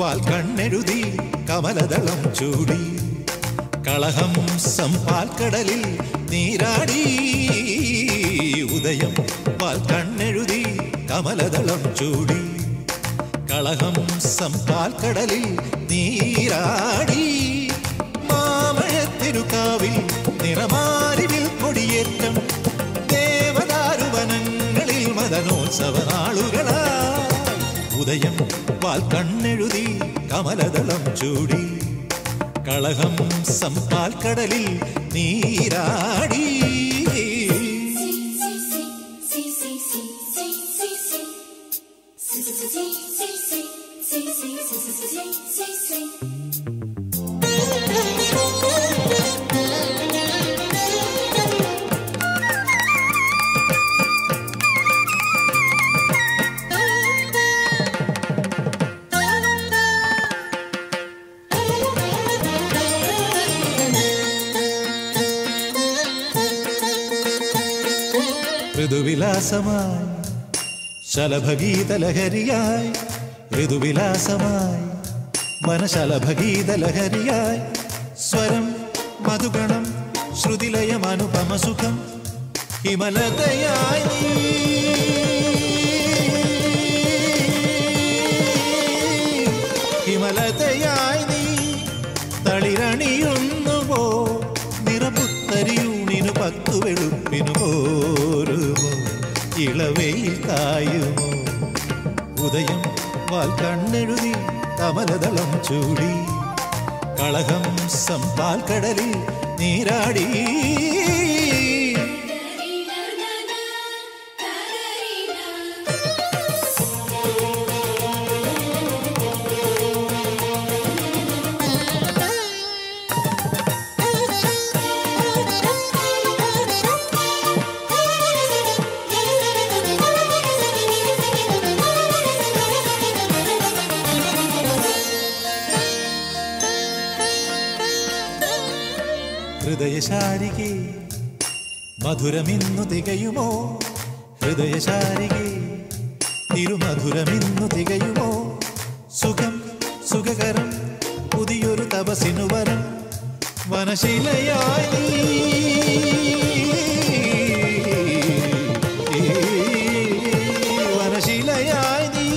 വാൽക്കണ്ണെഴുതി കമലദളം ചൂടി കളഹം സംപാൽക്കടലിൽ നീരാടി ഉദയം വാൽക്കണ്ണെഴുതി കമലദളം ചൂടി കളഹം സംപാൽക്കടലിൽ നീരാടി മാമഴത്തിനു കാവിൽ നിറമാരിവിൽ കൊടിയേറ്റം ദേവദാരുവനങ്ങളിൽ മദനോത്സവനാളുകളാ ഉദയം വാൽക്കണ്ണെഴുതി കമലദളം ചൂടി കളഹം സംപാൽക്കടലിൽ നീരാടി ഋതുവിലാസമായി ശലഭഗീതലഹരിയായി ഋതുവിലാസമായി മനശലഭഗീതലഹരിയായി സ്വരം മധുഗണം ശ്രുതിലയമനുപമസുഖം ഹിമലതയായി ഹിമലതയായി നീ തളിരണിയുന്നുവോ നിറപുത്തരിയൂണിനു പത്തു വെളുപ്പിനു പോരുമോ ഇളവയിൽ തായുമോ ഉദയം വാൽക്കണ്ണെഴുതി കമലദളം ചൂടി കളഹം സംപാൽക്കടലിൽ നീരാടി ഹൃദയശാരികേ മധുരമിന്നു തികയുമോ ഹൃദയശാരികേ തിരുമധുരമിന്നു തികയുമോ സുഖം സുഖകരം പുതിയൊരു തപസ്സിനു വരം വനശിലയായി വനശിലയായി നീ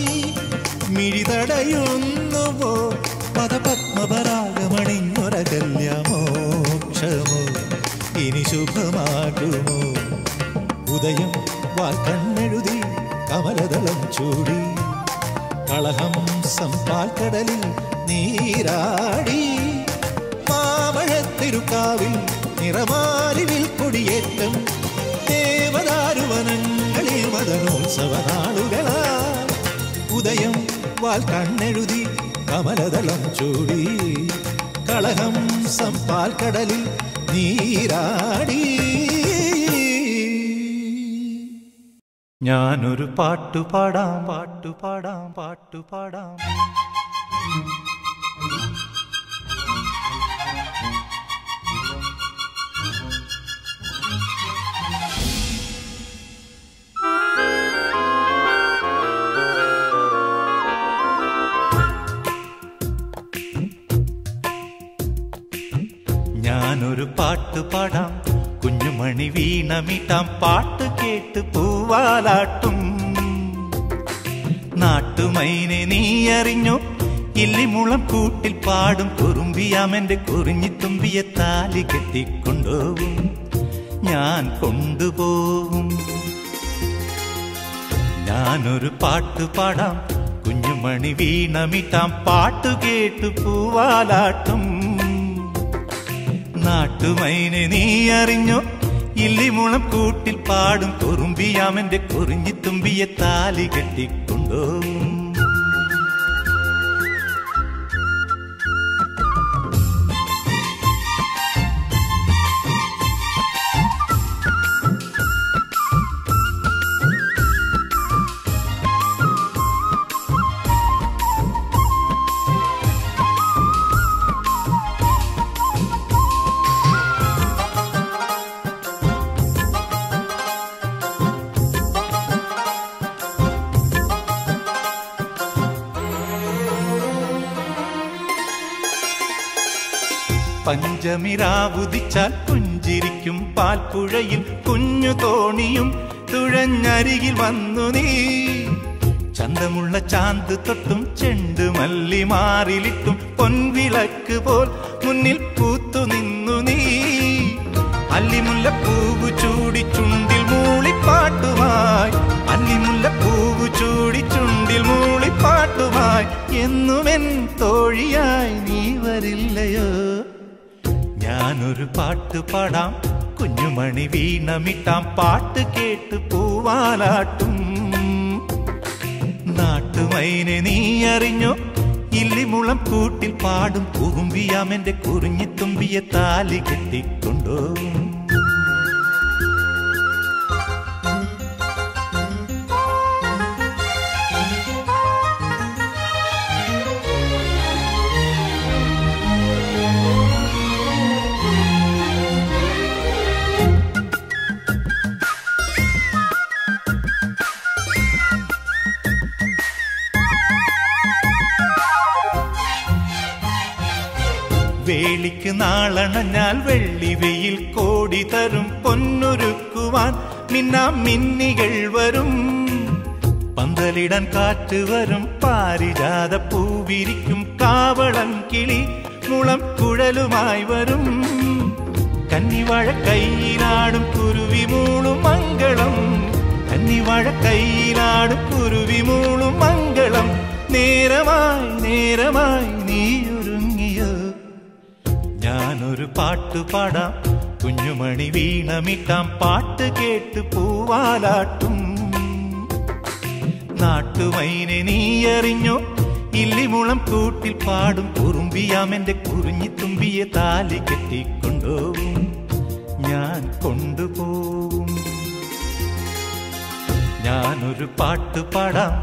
മിഴിതടയുന്നുവോ പദപത്മപരാഗമണിഞ്ഞൊരകല്യമോ ഇനി ശുഭമാകുമോ ഉദയം വാൽക്കണ്ണെഴുതി കമലദളം ചൂടി കളഹം സംപാൽക്കടലിൽ നീരാടി മാമഴത്തിരുക്കാവിൽ നിറമാരിവിൽ കൊടിയേറ്റം ദേവദാരുവനങ്ങളിൽ മദനോത്സവനാളുകളാൽ ഉദയം വാൽക്കണ്ണെഴുതി കമലദളം ചൂടി കളഹം സംപാൽക്കടലിൽ നീരാടി ഞാനൊരു പാട്ടുപാടാം പാട്ടുപാടാം പാട്ടുപാടാം ഞാനൊരു പാട്ട് പാടാം കുഞ്ഞുമണി വീണമിട്ടാം പാട്ട് കേട്ട് പൂവാലാട്ടും നാട്ടുമൈനെ നീ അറിഞ്ഞോ ഇല്ലിമുളം കൂട്ടിൽ പാടും കുറുമ്പിയാമെന്റെ കുറിഞ്ഞിത്തുമ്പിയെ താലി കെട്ടിക്കൊണ്ടുപോകും ഞാൻ കൊണ്ടുപോകും ഞാനൊരു പാട്ട് പാടാം കുഞ്ഞുമണി വീണമിട്ടാം പാട്ട് കേട്ട് പൂവാലാട്ടും നാട്ടുമൈനെ നീ അറിഞ്ഞോ ഇല്ലിമുളം കൂട്ടിൽ പാടും കുറുമ്പിയാമെന്റെ കുറിഞ്ഞിത്തുമ്പിയെ താലി കെട്ടിക്കൊണ്ടോ നിജമിരാവുദിച്ചാൽ പുഞ്ചിരിക്കും പാൽപ്പുഴയിൽ കുഞ്ഞു തോണിയും തുഴഞ്ഞരികിൽ വന്നു നീ. ചന്തമുള്ള ചാന്ത് തൊട്ടും ചെണ്ടു മല്ലി മാറിലിട്ടും പൊൻവിളക്ക് പോൽ മുന്നിൽ പൂത്തു നിന്നു നീ. അല്ലിമുല്ലപ്പൂവു ചൂടി ചുണ്ടിൽ മൂളിപ്പാട്ടുമായി, അല്ലിമുല്ലപ്പൂവു ചൂടി ചുണ്ടിൽ മൂളിപ്പാട്ടുമായി, എന്നുമെൻ തോഴിയായി നീ വരില്ലയോ? ഞാനൊരു പാട്ട് പാടാം, കുഞ്ഞുമണി വീണമിട്ടാം, പാട്ട് കേട്ട് പൂവാലാട്ടും. നാട്ടുമൈനെ നീ അറിഞ്ഞോ? ഇല്ലിമുളം കൂട്ടിൽ പാടും പൂമ്പിയാമെന്റെ കുറിഞ്ഞിത്തുമ്പിയെ താലി കെട്ടിക്കൊണ്ടോ? വേളിക്ക് നാളണഞ്ഞാൽ വെള്ളി വെയിൽ കോടി തരും, പൊന്നൊരുക്കുവാൻ മിന്നാം മിന്നികൾ വരും, പന്തലിടാൻ കാറ്റ് വരും, പാരിജാത പൂവിരിക്കും, കാവളം കിളി മുളം കുഴലുമായി വരും, കന്നിവാഴ കൈയിലാടും കുരുവി മൂളും മംഗളം, കന്നിവാഴ കൈയിലാടും കുരുവി മൂളും മംഗളം, നേരമായി നേരമായി നീയൊരുങ്ങിയോ? ഞാനൊരു പാട്ട് പാടാം, കുഞ്ഞുമണി വീണമിട്ടാം, പാട്ട് കേട്ട് പൂവാലാട്ടും. നാട്ടുമൈനെ നീ അറിഞ്ഞോ? ഇല്ലിമുളം കൂട്ടിൽ പാടും കുറുമ്പിയാമെന്റെ കുറിഞ്ഞിത്തുമ്പിയെ താലി കെട്ടിക്കൊണ്ടുപോകും, ഞാൻ കൊണ്ടുപോകും. ഞാനൊരു പാട്ട് പാടാം.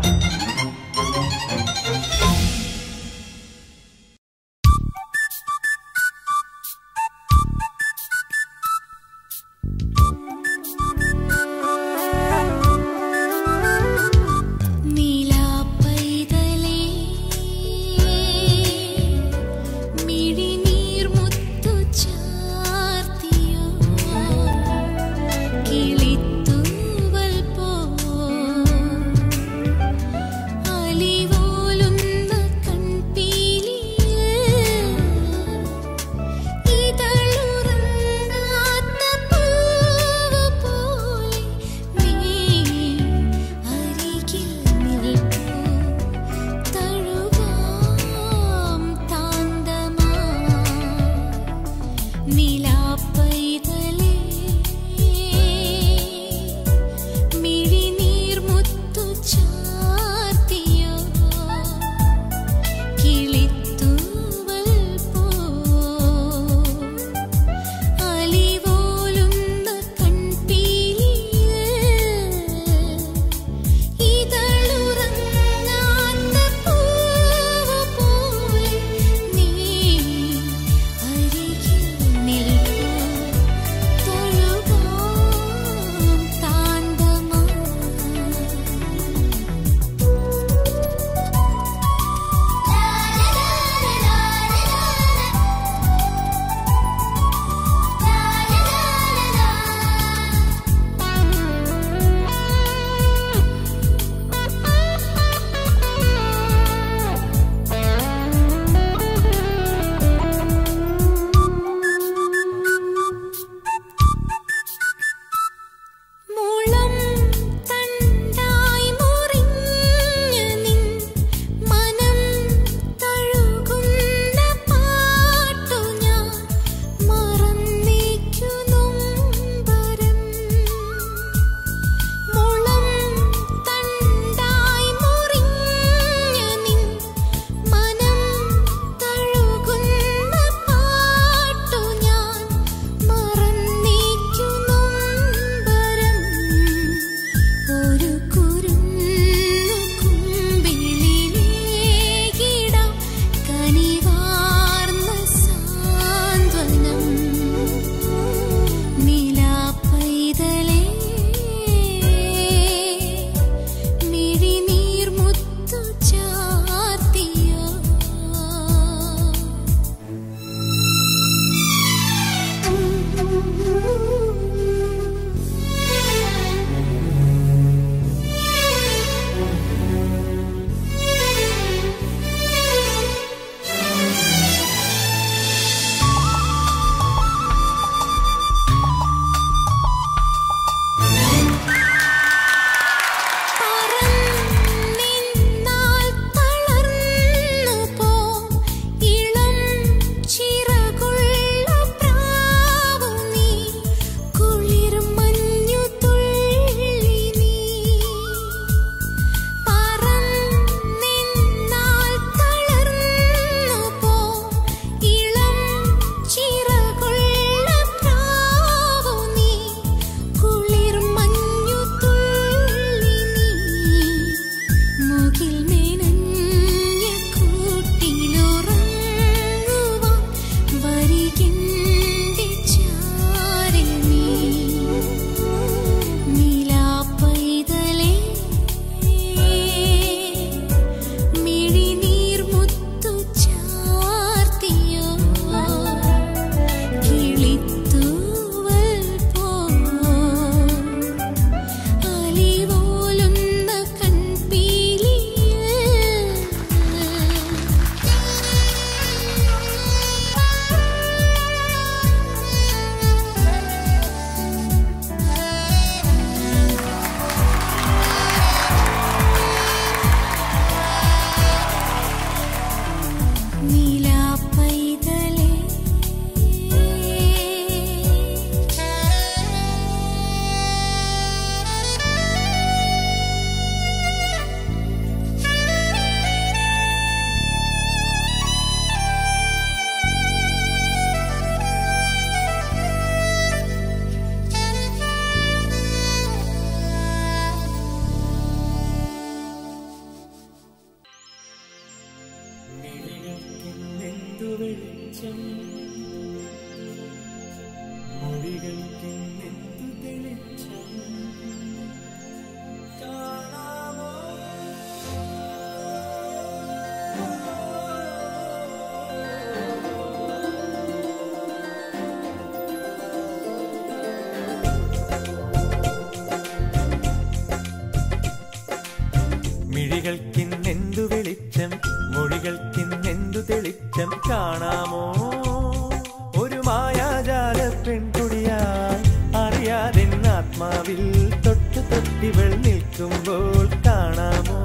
ആത്മാവിൽ തൊട്ടു തൊട്ടിവൾ നിൽക്കുമ്പോൾ കാണാമോ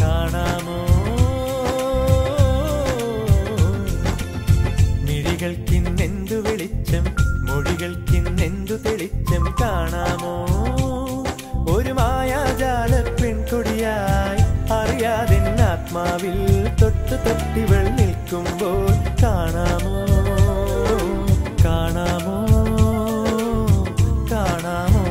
കാണാമോ മിഴികൾക്കിന്നെന്തു വെളിച്ചം മൊഴികൾക്കിന്നെന്തു തെളിച്ചം കാണാമോ ഒരു മായാജാല പെൺകൊടിയായി അറിയാതെ ആത്മാവിൽ തൊട്ടു തൊട്ടിവൾ നിൽക്കുമ്പോൾ കാണാമോ കാണാമോ കാണാമോ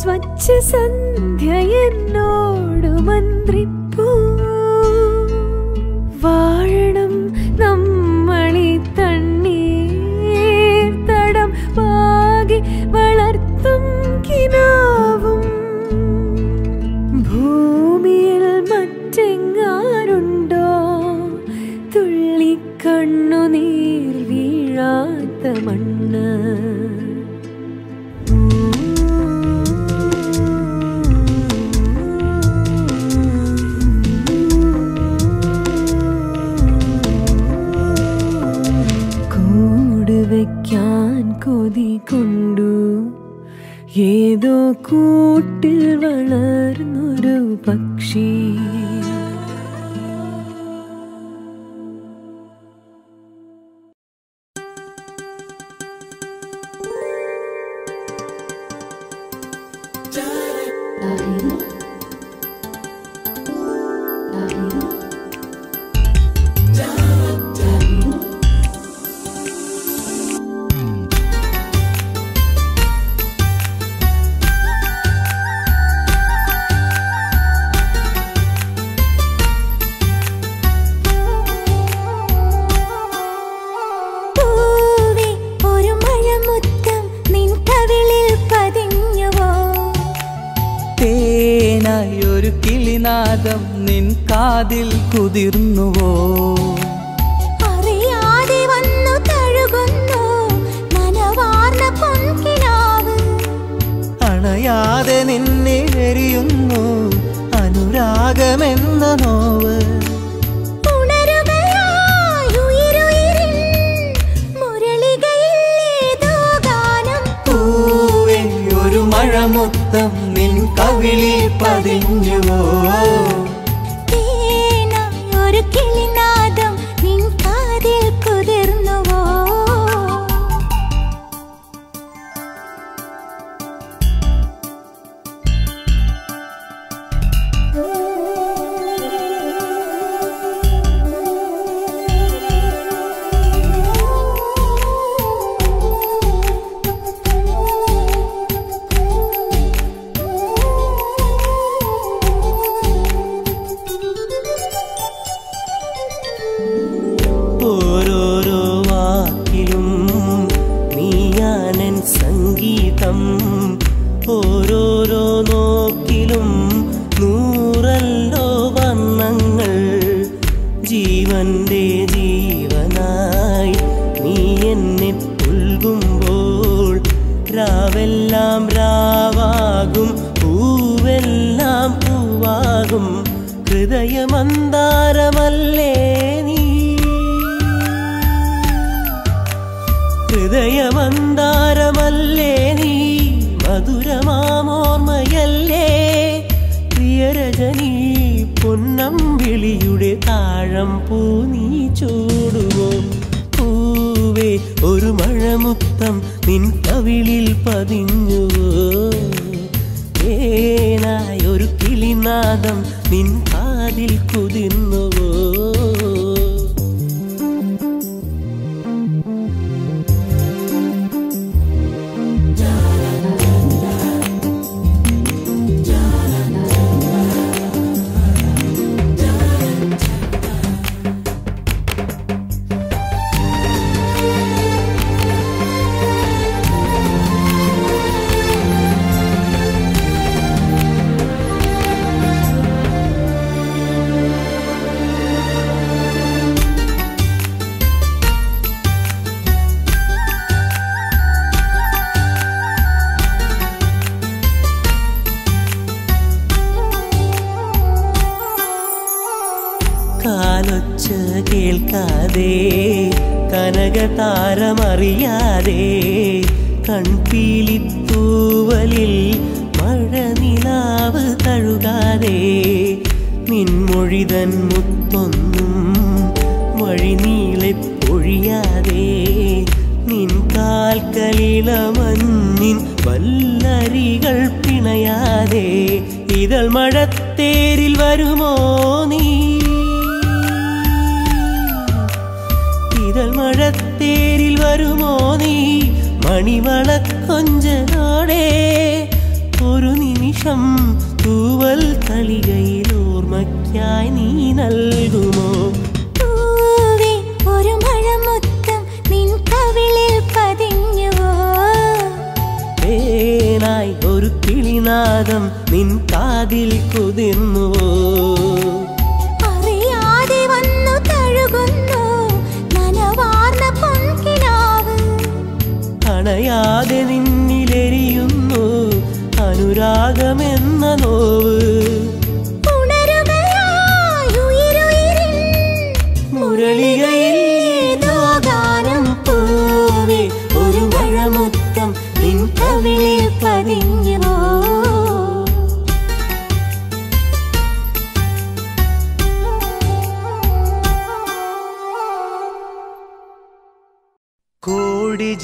स्वच्छ संध्या नोडु मंद्रिप्पु കൊതികൊണ്ടു ഏതോ കൂട്ടിൽ വളർന്നൊരു പക്ഷി.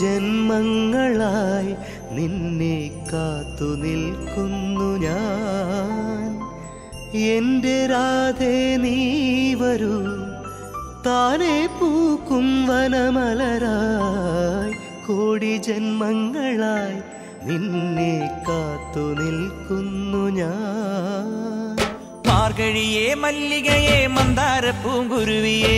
ജന്മങ്ങളായി നിന്നെ കാത്തു നിൽക്കുന്നു ഞാൻ. എൻ്റെ രാധേ നീ വരൂ, താനെ പൂക്കും വനമലരായി. കോടി ജന്മങ്ങളായി നിന്നെ കാത്തു നിൽക്കുന്നു ഞാൻ. മാർഗഴിയേ മല്ലികയെ മന്ദാര പൂങ്കുരുവിയേ,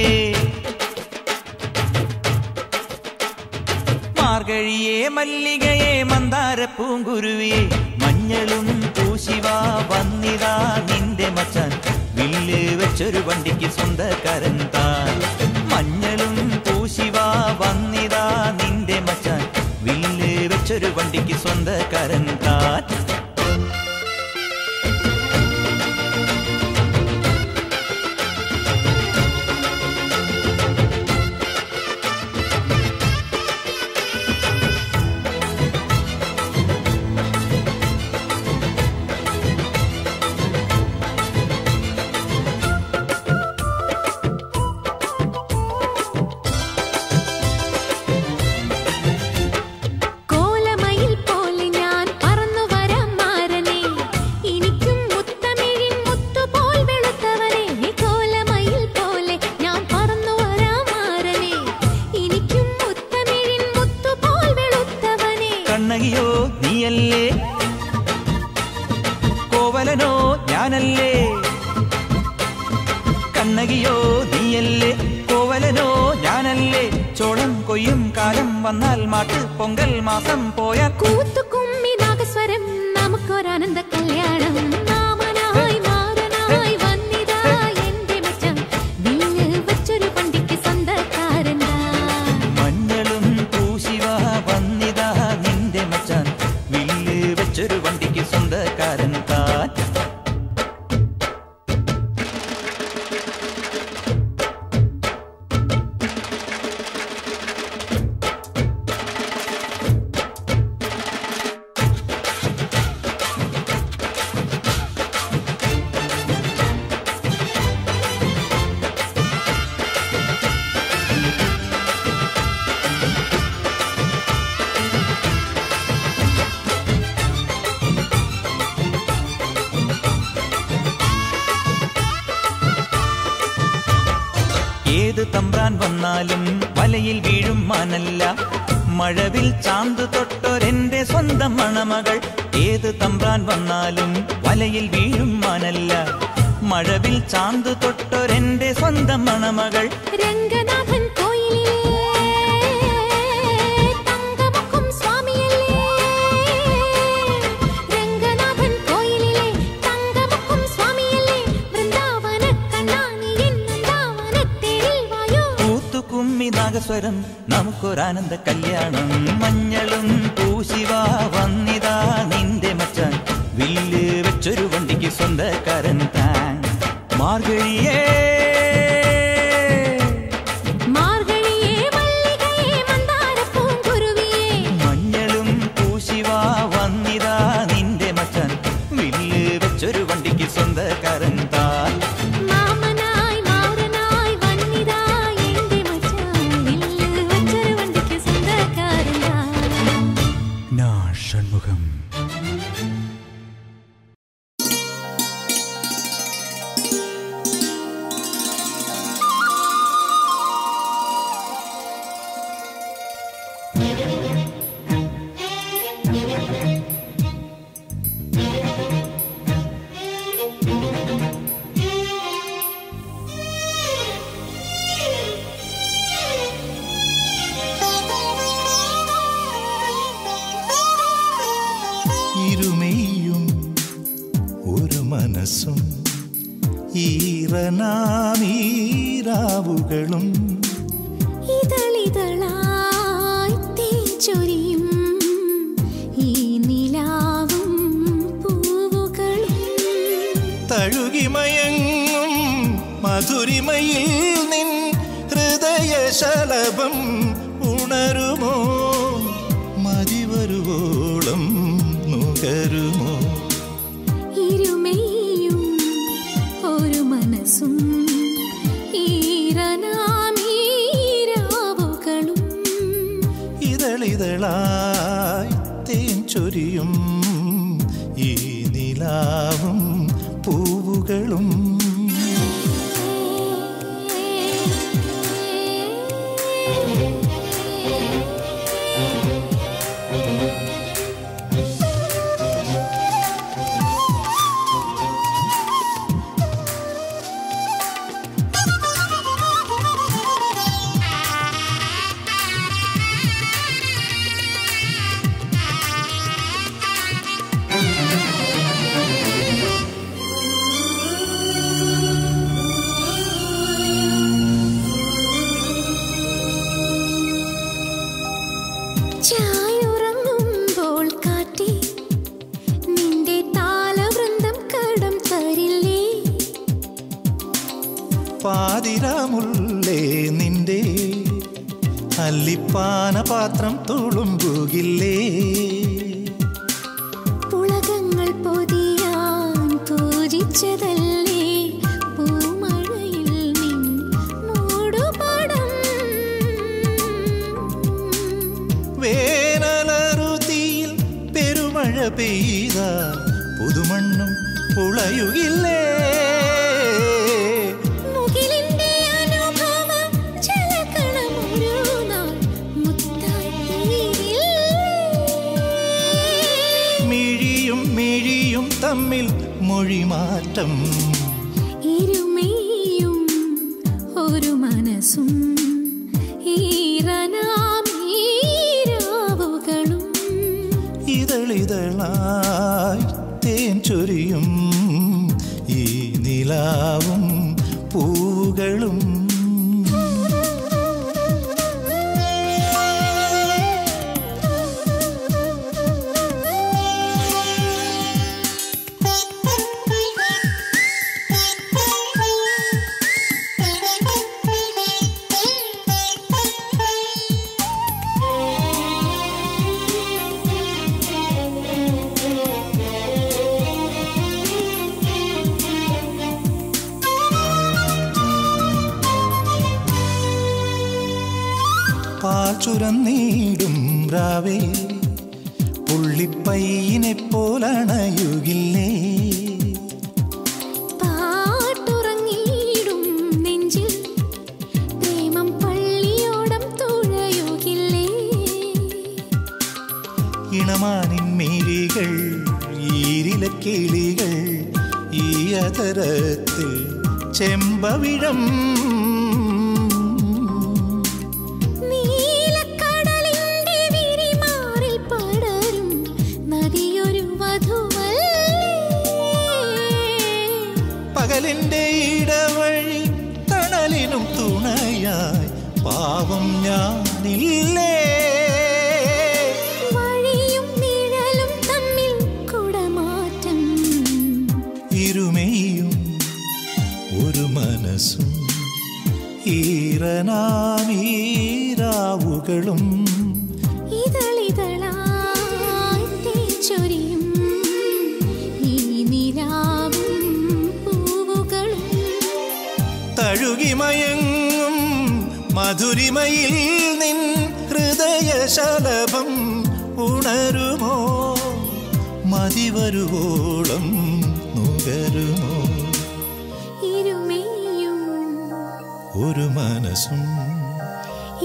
മാർഗഴിയേ മല്ലികയെ മന്ദാര പൂങ്കുരുവിയേ, മഞ്ഞളും പൂശിവാ വന്നിതാ നിന്റെ മച്ചാൻ. വില്ല് വെച്ചൊരു വണ്ടിക്ക് സ്വന്തക്കാരൻ താൻ. മഞ്ഞളും പൂശിവാ വന്നിതാ നിന്റെ മച്ചാൻ. വില്ല് വെച്ചൊരു വണ്ടിക്ക് സ്വന്തക്കാരൻ താൻ. മഴവിൽ ചാന്ത് തൊട്ടൊരെന്റെ സ്വന്തം മണമകൾ. ഏത് തമ്പ്രാൻ വന്നാലും വലയിൽ വീഴും മാനല്ല. മഴവിൽ ചാന്ത് തൊട്ടൊരെന്റെ സ്വന്തം മണമകൾ. രംഗനാഥൻ കോയിലിലേ തങ്കമുക്കും സ്വാമിയല്ലേ, രംഗനാഥൻ കോയിലിലേ തങ്കമുക്കും സ്വാമിയല്ലേ, വൃന്ദാവന കണ്ണാണി വൃന്ദാവന തെരിവായോ. കൂത്തുകുമ്മി നാഗസ്വരം നമുക്കൊരാനന്ദ കല്യാണം. മഞ്ഞളും പൂശിവാ വന്നിതാ നിന്റെ മച്ചാൻ. വില്ല് വെച്ചൊരു വണ്ടിക്ക് സ്വന്തക്കാരൻ താൻ. മാർഗഴിയേ മഞ്ഞളും പൂശിവാ വന്നിതാ നിന്റെ മച്ചാൻ. വില്ല് വെച്ചൊരു വണ്ടിക്ക് സ്വന്തക്കാരൻ താൻ. തിങ്കളായി തേൻചൊരിയും ഈ നിലാവും പൂവുകളും പാനപാത്രം തുളുമ്പുകില്ലേ പുളകങ്ങൾ പൊതിയാൻ പൂജിച്ചതല്ലേ പൂമഴയിൽ നിൻ മൂടുപടം വേനലറുതിയിൽ പെരുമഴ പെയ്ത പുതുമണ്ണും പുളയുകില്ലേ മൊഴിമാറ്റം ഇരുമേയും ഒരു മനസ്സും ഈരാവുകളും ഇതളിതളായി തേൻചൊരിയും ഈ നിലാവും പൂവുകളും ചുരന്നീടും രാവേ പുള്ളിപ്പൈനെ പോലണയുകില്ലേ പാട്ടുറങ്ങിടും നെഞ്ചിൽ പ്രേമം പള്ളിയോടം തുഴയുകില്ലേ ഇണമാനിൻ മിഴികൾ ഈരിലക്കിളികൾ ഈ അതരത്തിൽ ചെമ്പവിഴം പകലിൻ്റെ ഇടവഴി തണലിനും തുണയായി പാവം ഞാനില്ലേ വഴിയും നിഴലും തമ്മിൽ കുടമാറ്റം ഇരുമേയും ഒരു മനസ്സും ഈരാവുകളും ഇതളിതളായി തേൻചൊരിയും ഈ നിലാവും തഴുകിമയങ്ങും മധുരിമയിൽ നിൻ ഹൃദയശലഭം ഉണരുമോ മതിവരുവോളം നുകരുമോ ഇരുമേയും ഒരു മനസ്സും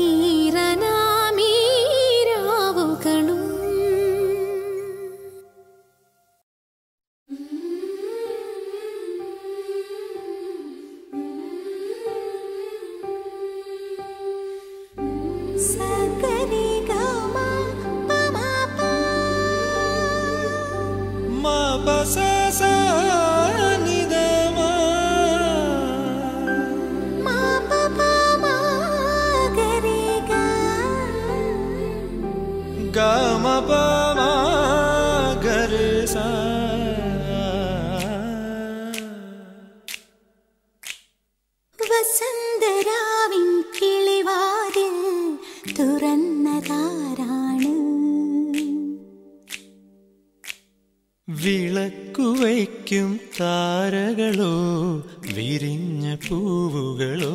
ഈരാവുകളും താരകളോ വിരിഞ്ഞ പൂവുകളോ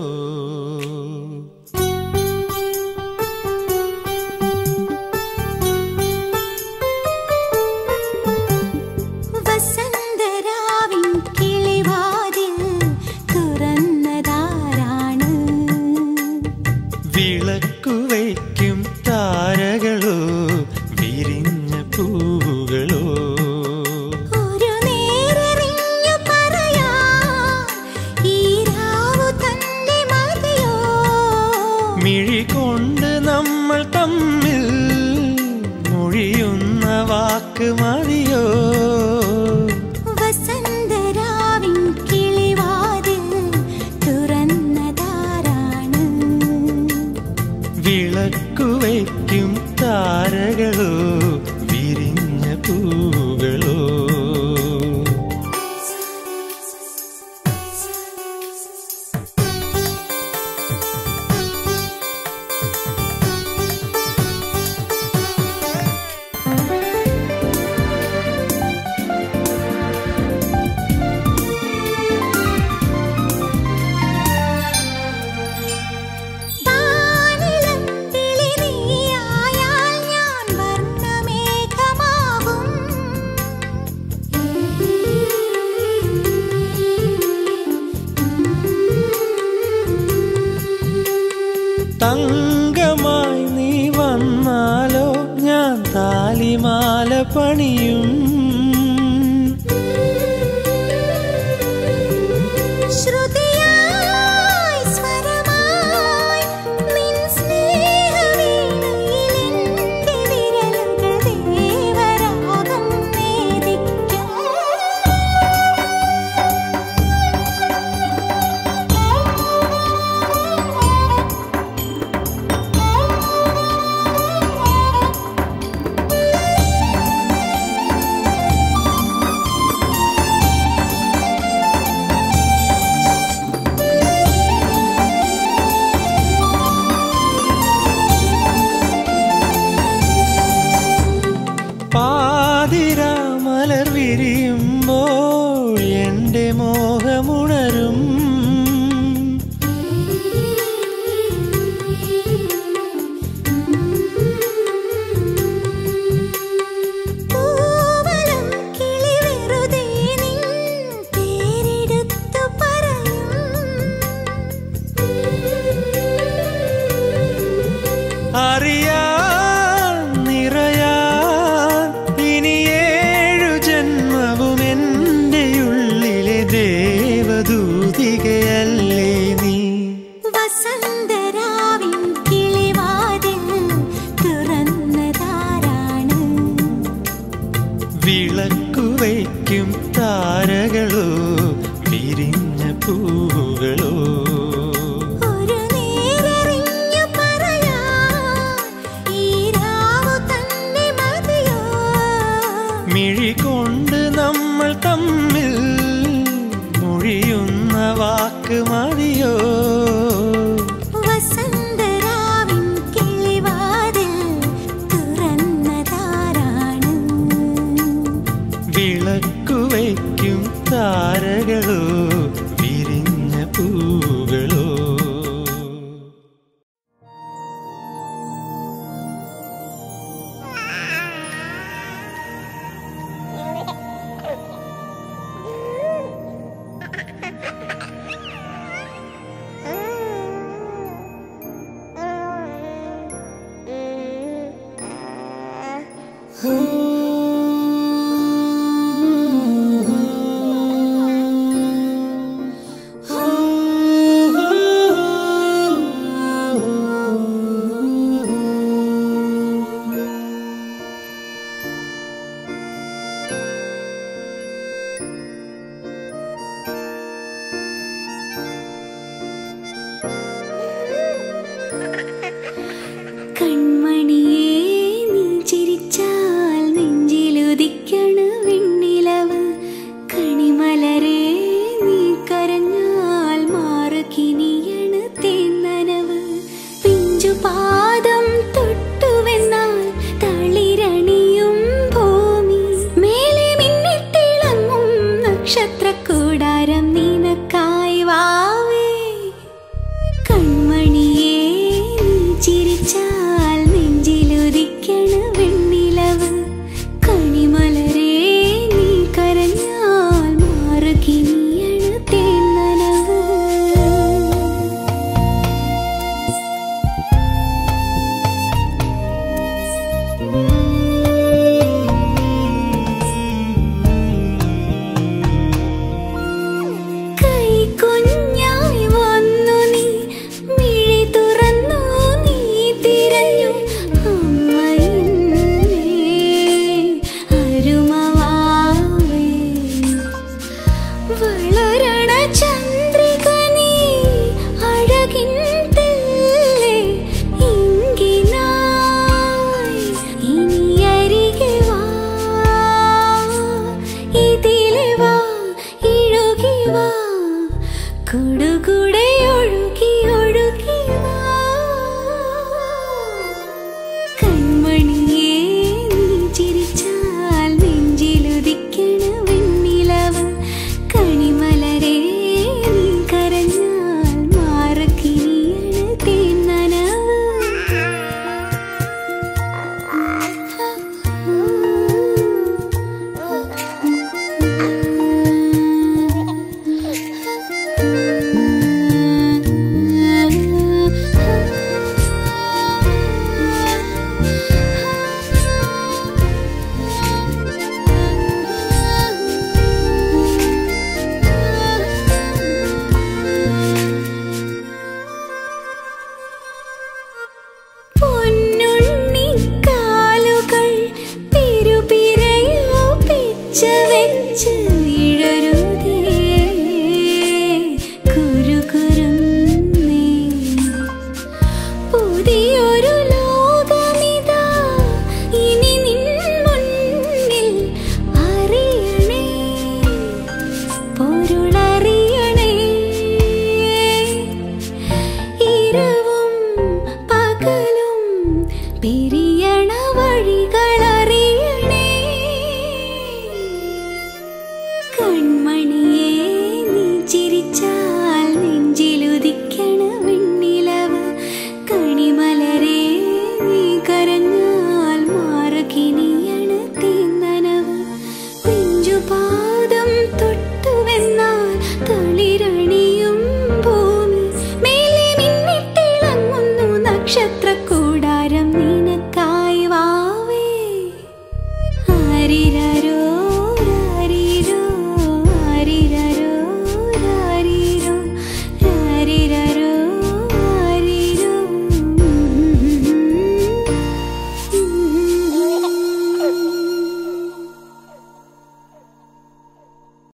കാലമുണരും